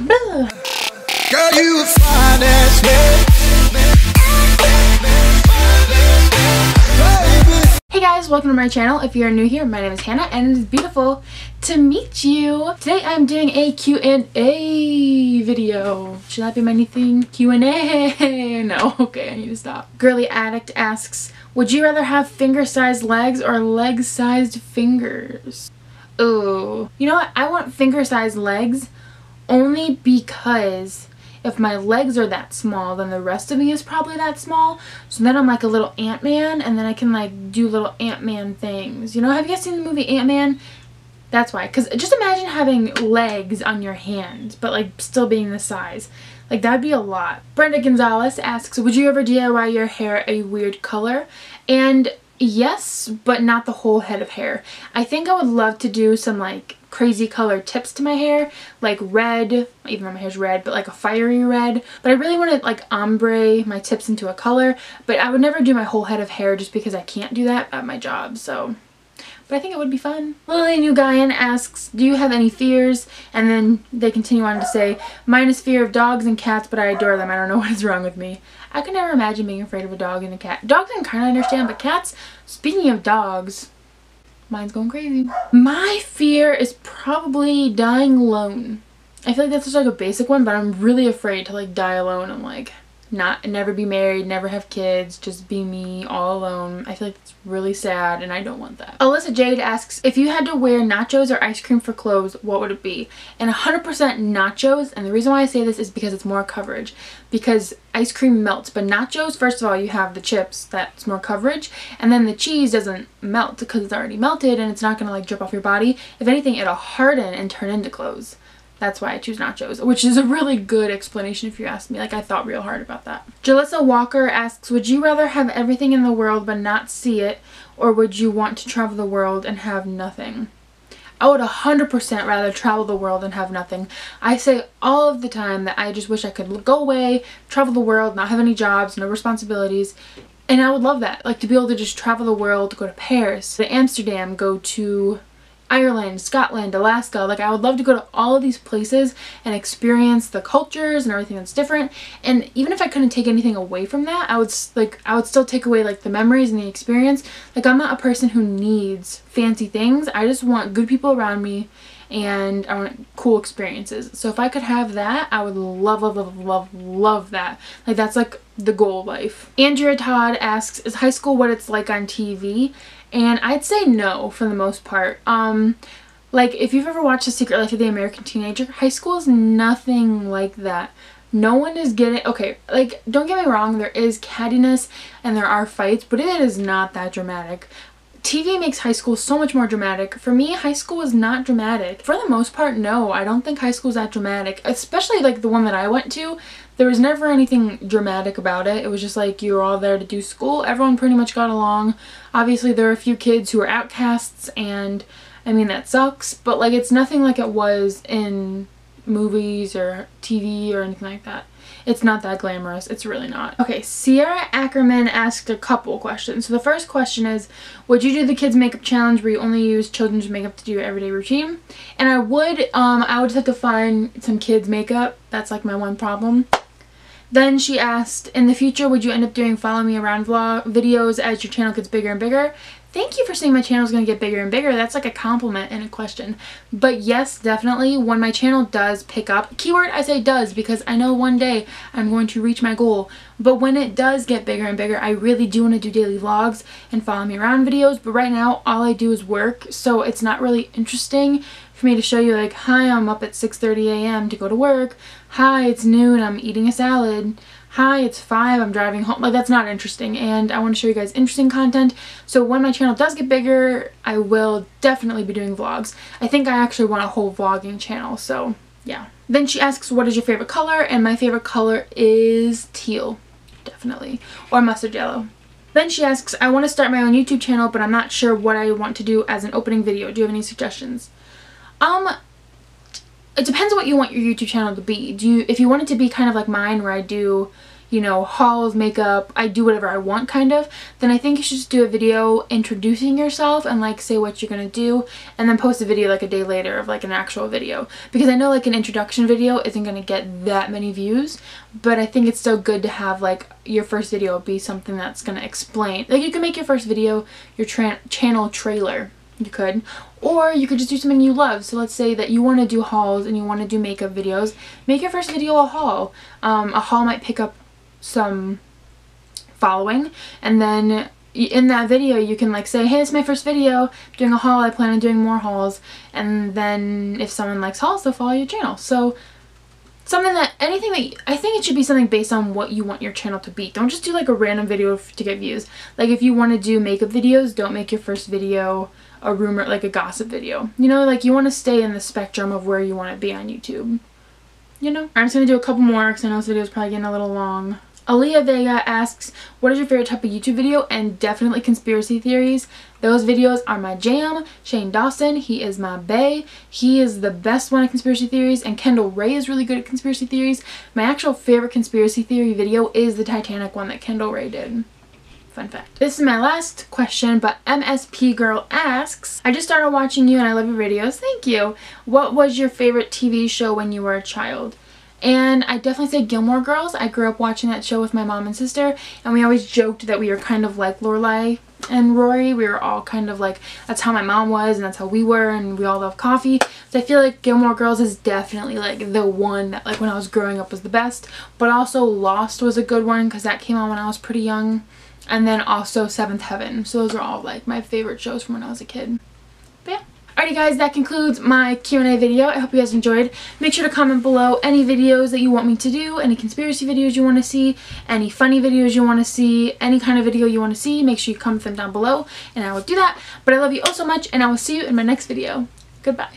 Girl, you a fine ass man. Hey guys, welcome to my channel. If you're new here, my name is Hannah and it's beautiful to meet you. Today I'm doing a Q&A video. Should that be my new thing? Q&A? No, okay, I need to stop. Girly Addict asks, would you rather have finger-sized legs or leg-sized fingers? Ooh. You know what? I want finger-sized legs only because if my legs are that small, then the rest of me is probably that small. So then I'm like a little Ant-Man, and then I can like do little Ant-Man things. You know, have you guys seen the movie Ant-Man? That's why. Because just imagine having legs on your hands, but like still being this size. Like that'd be a lot. Brenda Gonzalez asks, would you ever DIY your hair a weird color? And yes, but not the whole head of hair. I think I would love to do some like crazy color tips to my hair, like red, even though my hair's red, but like a fiery red. But I really want to like ombre my tips into a color, but I would never do my whole head of hair just because I can't do that at my job, so. But I think it would be fun. Lily Nguyen asks, do you have any fears? And then they continue on to say, mine is fear of dogs and cats, but I adore them. I don't know what is wrong with me. I can never imagine being afraid of a dog and a cat. Dogs I can kind of understand, but cats, speaking of dogs, mine's going crazy. My fear is probably dying alone. I feel like that's just like a basic one, but I'm really afraid to like die alone and like never be married, never have kids, just be me all alone. I feel like it's really sad and I don't want that. Alyssa Jade asks, if you had to wear nachos or ice cream for clothes, what would it be? And 100% nachos, and the reason why I say this is because it's more coverage. Because ice cream melts, but nachos, first of all, you have the chips, that's more coverage, and then the cheese doesn't melt because it's already melted and it's not gonna like drip off your body. If anything, it'll harden and turn into clothes. That's why I choose nachos, which is a really good explanation if you ask me. Like, I thought real hard about that. Jalissa Walker asks, would you rather have everything in the world but not see it, or would you want to travel the world and have nothing? I would 100% rather travel the world and have nothing. I say all of the time that I just wish I could go away, travel the world, not have any jobs, no responsibilities. And I would love that. Like, to be able to just travel the world, go to Paris, to Amsterdam, go to Ireland, Scotland, Alaska. Like, I would love to go to all of these places and experience the cultures and everything that's different. And even if I couldn't take anything away from that, I would still take away like the memories and the experience. Like, I'm not a person who needs fancy things. I just want good people around me and I want cool experiences. So if I could have that, I would love, love, love, love, love that. Like, that's like the goal of life. Andrea Todd asks, is high school what it's like on TV? And I'd say no, for the most part. Like, if you've ever watched The Secret Life of the American Teenager, high school is nothing like that. No one is getting, okay, like, don't get me wrong, there is cattiness and there are fights, but it is not that dramatic. TV makes high school so much more dramatic. For me, high school was not dramatic. For the most part, no, I don't think high school is that dramatic, especially like the one that I went to. There was never anything dramatic about it. It was just like you were all there to do school. Everyone pretty much got along. Obviously, there were a few kids who were outcasts, and I mean, that sucks, but like it's nothing like it was in movies or TV or anything like that. It's not that glamorous. It's really not. Okay, Sierra Ackerman asked a couple questions. So the first question is, would you do the kids makeup challenge where you only use children's makeup to do your everyday routine? And I would just have to find some kids makeup. That's like my one problem. Then she asked, in the future, would you end up doing follow me around vlog videos as your channel gets bigger and bigger? Thank you for saying my channel is going to get bigger and bigger. That's like a compliment and a question. But yes, definitely, when my channel does pick up, keyword I say does because I know one day I'm going to reach my goal. But when it does get bigger and bigger, I really do want to do daily vlogs and follow me around videos. But right now, all I do is work, so it's not really interesting for me to show you like, hi, I'm up at 6:30 a.m. to go to work. Hi, it's noon, I'm eating a salad. Hi, it's 5, I'm driving home. Like, that's not interesting, and I want to show you guys interesting content. So when my channel does get bigger, I will definitely be doing vlogs. I think I actually want a whole vlogging channel, so yeah. Then she asks, what is your favorite color? And my favorite color is teal, definitely, or mustard yellow. Then she asks, I want to start my own YouTube channel, but I'm not sure what I want to do as an opening video. Do you have any suggestions? It depends on what you want your YouTube channel to be. If you want it to be kind of like mine where I do, you know, hauls, makeup, I do whatever I want kind of, then I think you should just do a video introducing yourself and like say what you're gonna do, and then post a video like a day later of like an actual video. Because I know like an introduction video isn't gonna get that many views, but I think it's still good to have like your first video be something that's gonna explain. Like you can make your first video your channel trailer. You could, or you could just do something you love. So let's say that you want to do hauls and you want to do makeup videos. Make your first video a haul. A haul might pick up some following, and then in that video you can like say, hey, it's my first video, I'm doing a haul, I plan on doing more hauls. And then if someone likes hauls, they'll follow your channel. So something that, anything that, I think it should be something based on what you want your channel to be. Don't just do like a random video to get views. Like if you want to do makeup videos, don't make your first video a rumor, like a gossip video. You know, like you want to stay in the spectrum of where you want to be on YouTube. You know? I'm just going to do a couple more because I know this video is probably getting a little long. Aaliyah Vega asks, what is your favorite type of YouTube video? And definitely conspiracy theories. Those videos are my jam. Shane Dawson, he is my bae. He is the best one at conspiracy theories, and Kendall Ray is really good at conspiracy theories. My actual favorite conspiracy theory video is the Titanic one that Kendall Ray did. Fun fact. This is my last question, but MSP Girl asks, I just started watching you and I love your videos. Thank you. What was your favorite TV show when you were a child? And I definitely say Gilmore Girls. I grew up watching that show with my mom and sister, and we always joked that we were kind of like Lorelai and Rory. We were all kind of like, that's how my mom was and that's how we were, and we all love coffee. So I feel like Gilmore Girls is definitely like the one that like when I was growing up was the best. But also Lost was a good one because that came on when I was pretty young. And then also Seventh Heaven. So those are all like my favorite shows from when I was a kid. But yeah. Alrighty guys, that concludes my Q&A video. I hope you guys enjoyed. Make sure to comment below any videos that you want me to do, any conspiracy videos you want to see, any funny videos you want to see, any kind of video you want to see. Make sure you comment them down below and I will do that. But I love you all so much and I will see you in my next video. Goodbye.